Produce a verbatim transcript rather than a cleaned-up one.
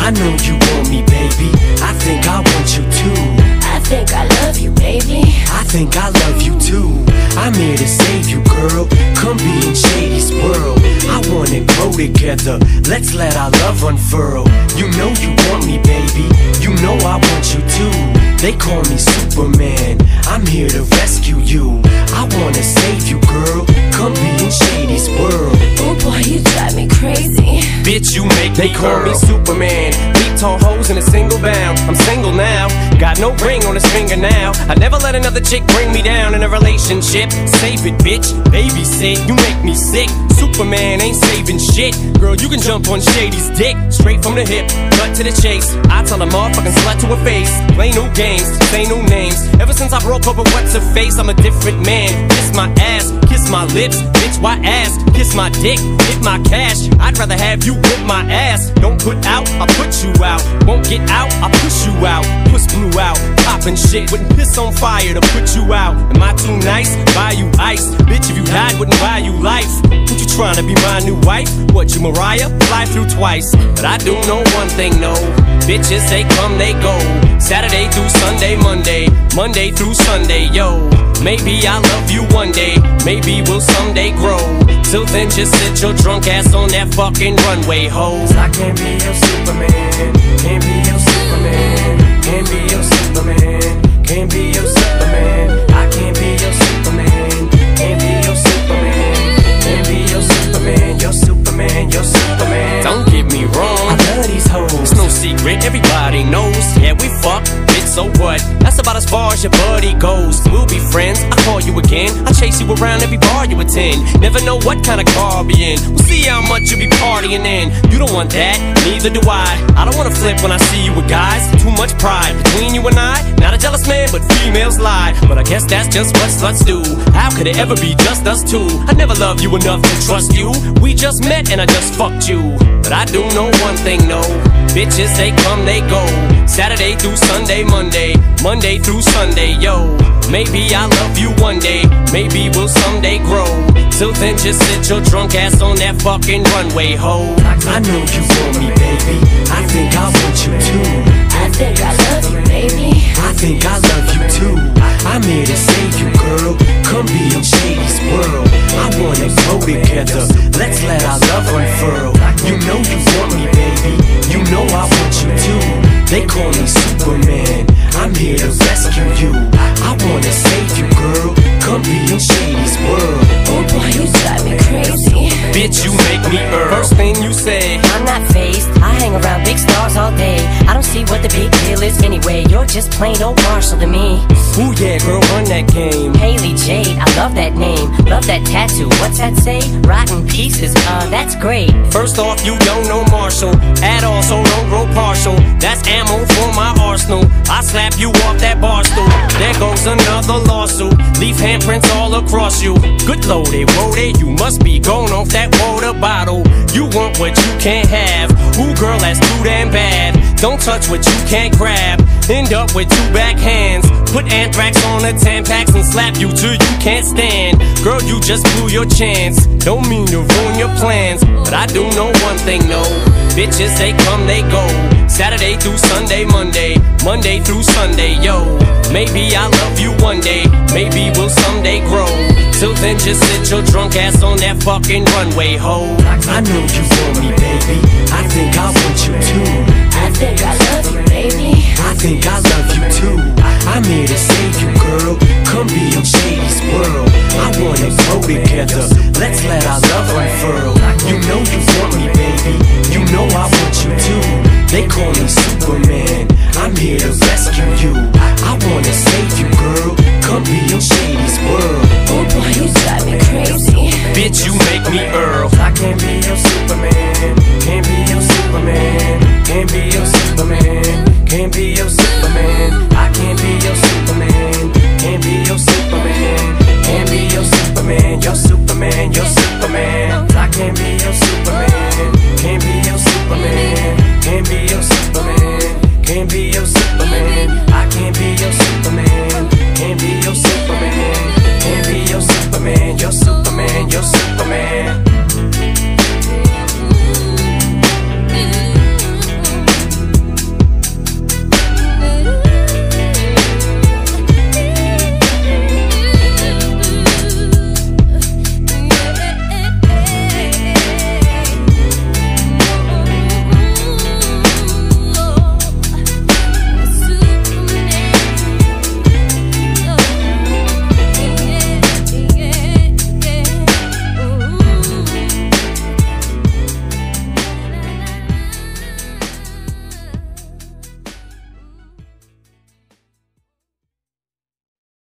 I know you want me, baby. I think I want you too. I think I love you, baby. I think I love you too. I'm here to save you, girl. Come be in Shady's world. I wanna grow together. Let's let our love unfurl. You know you want me, baby. You know I want you too. They call me Superman. I'm here to rescue you. I wanna save you, girl. Come be in Shady's world. Oh boy, you drive me crazy. Bitch, you make me call me Superman. Beat tall hoes in a single bound. I'm single now, got no ring on his finger now. I never let another chick bring me down in a relationship. Save it, bitch, babysit. You make me sick. Superman ain't saving shit. Girl, you can jump on Shady's dick. Straight from the hip, cut to the chase. I tell a motherfucking slut to her face. Play new games, say new names. Ever since I broke up with what's her face, I'm a different man. Kiss my ass, kiss my lips. Bitch, why ass? Kiss my dick, hit my cash. I'd rather have you whip my ass. Don't put out, I'll put you out. Won't get out, I'll push you out. Puss blew out, poppin' shit. Wouldn't piss on fire to put you out. Am I too nice? Buy you ice. Bitch, if you died, wouldn't buy you life. Would you tryna be my new wife? What, you Mariah? Fly through twice. But I do know one thing, no. Bitches, they come, they go. Saturday through Sunday, Monday. Monday through Sunday, yo. Maybe I'll love you one day. Maybe we'll someday grow. Till then, just sit your drunk ass on that fucking runway, ho. I can't be your Superman. Can't be your Superman. Can't be your Superman. Can't be your Superman. I can't be your Superman. Can't be your Superman. Can't be your Superman. Your Superman. Your Superman. Don't get me wrong, I love these hoes. It's no secret, everybody knows. Yeah, we fuck. So what? That's about as far as your buddy goes. We'll be friends, I'll call you again. I'll chase you around every bar you attend. Never know what kind of car I'll be in. We'll see how much you'll be partying in. You don't want that, neither do I. I don't wanna flip when I see you with guys. Too much pride between you and I. Not a jealous man, but females lie. But I guess that's just what sluts do. How could it ever be just us two? I never loved you enough to trust you. We just met and I just fucked you. But I do know one thing, no. Bitches, they come, they go. Saturday through Sunday, Monday. Monday through Sunday, yo. Maybe I'll love you one day. Maybe we'll someday grow. Till then, just sit your drunk ass on that fucking runway, ho. I know you want me, baby. I think I want you too. I think I love you, baby. I think I love you too. I'm here to save you, girl. Come be in Shady's world. I wanna go together. Let's let our love unfurl. You know you want me, baby. You know I want you too. They call me Superman. I'm here to rescue you. I wanna save you, girl. Come be in Shady's world. Oh boy, you drive me crazy. Bitch, you make me earn. First thing you say, I'm not fazed. I hang around big stars all day. I don't see what the big deal is anyway. You're just plain old Marshall to me. Ooh yeah, girl, run that game. Haley Jade, I love that name. Love that tattoo, what's that say? Rotten pieces, uh, that's great. First off, you don't know Marshall at all, so don't grow partial. That's ammo for my arsenal. I slap you off that bar stool. There goes another lawsuit. Leave handprints all across you. Good loaded, loaded, you must be going off that water bottle. You want what you can't have. Ooh, girl, that's too damn bad. Don't touch what you can't grab. End up with two backhands. Put anthrax on the ten packs and slap you till you can't stand. Girl, you just blew your chance. Don't mean to ruin your plans. But I do know one thing, no. Bitches, they come, they go. Saturday through Sunday, Monday. Monday through Sunday, yo. Maybe I'll love you one day. Maybe we'll someday grow. Till then, just sit your drunk ass on that fucking runway, ho. I know you want me, baby. I think I want you too. I think I love you, baby. I think I love you too. I'm here to save you, girl. Come be in Shady's world. I wanna grow together. Let's let our love unfurl. You know you want me, baby. You know I want you too. They call me